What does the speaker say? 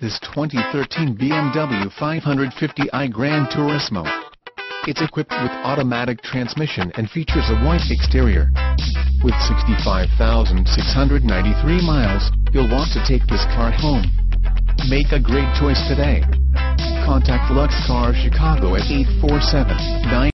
this 2013 BMW 550i Gran Turismo. It's equipped with automatic transmission and features a white exterior. With 65,693 miles, you'll want to take this car home. Make a great choice today. Contact Lux Cars Chicago at 847-9